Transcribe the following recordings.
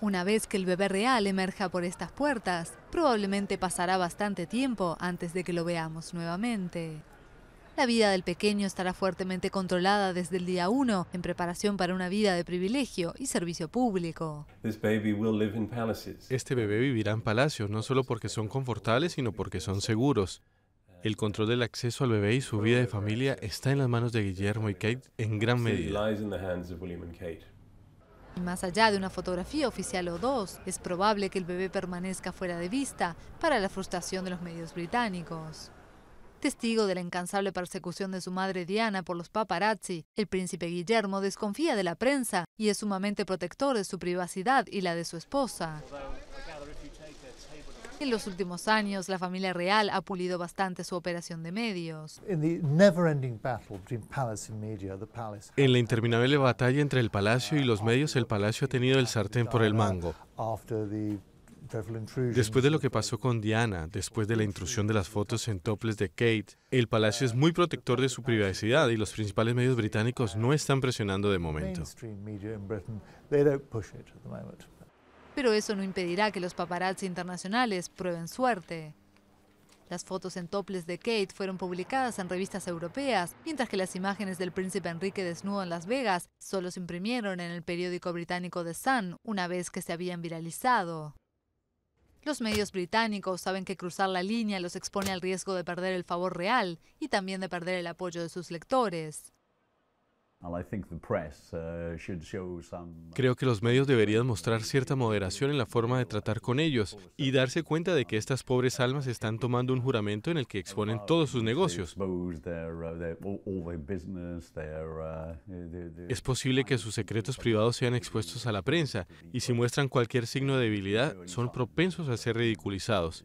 Una vez que el bebé real emerja por estas puertas, probablemente pasará bastante tiempo antes de que lo veamos nuevamente. La vida del pequeño estará fuertemente controlada desde el día 1 en preparación para una vida de privilegio y servicio público. Este bebé vivirá en palacios, no solo porque son confortables, sino porque son seguros. El control del acceso al bebé y su vida de familia está en las manos de Guillermo y Kate en gran medida. Y más allá de una fotografía oficial o dos, es probable que el bebé permanezca fuera de vista para la frustración de los medios británicos. Testigo de la incansable persecución de su madre Diana por los paparazzi, el príncipe Guillermo desconfía de la prensa y es sumamente protector de su privacidad y la de su esposa. En los últimos años, la familia real ha pulido bastante su operación de medios. En la interminable batalla entre el palacio y los medios, el palacio ha tenido el sartén por el mango. Después de lo que pasó con Diana, después de la intrusión de las fotos en topless de Kate, el palacio es muy protector de su privacidad y los principales medios británicos no están presionando de momento. Pero eso no impedirá que los paparazzi internacionales prueben suerte. Las fotos en topless de Kate fueron publicadas en revistas europeas, mientras que las imágenes del príncipe Enrique desnudo en Las Vegas solo se imprimieron en el periódico británico The Sun una vez que se habían viralizado. Los medios británicos saben que cruzar la línea los expone al riesgo de perder el favor real y también de perder el apoyo de sus lectores. Creo que los medios deberían mostrar cierta moderación en la forma de tratar con ellos y darse cuenta de que estas pobres almas están tomando un juramento en el que exponen todos sus negocios. Es posible que sus secretos privados sean expuestos a la prensa y si muestran cualquier signo de debilidad son propensos a ser ridiculizados.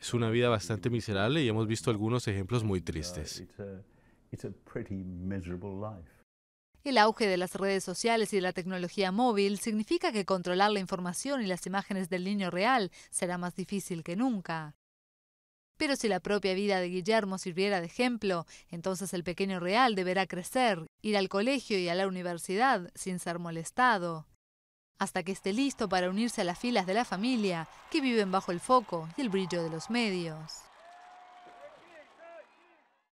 Es una vida bastante miserable y hemos visto algunos ejemplos muy tristes. El auge de las redes sociales y de la tecnología móvil significa que controlar la información y las imágenes del niño real será más difícil que nunca. Pero si la propia vida de Guillermo sirviera de ejemplo, entonces el pequeño real deberá crecer, ir al colegio y a la universidad sin ser molestado, hasta que esté listo para unirse a las filas de la familia que viven bajo el foco y el brillo de los medios.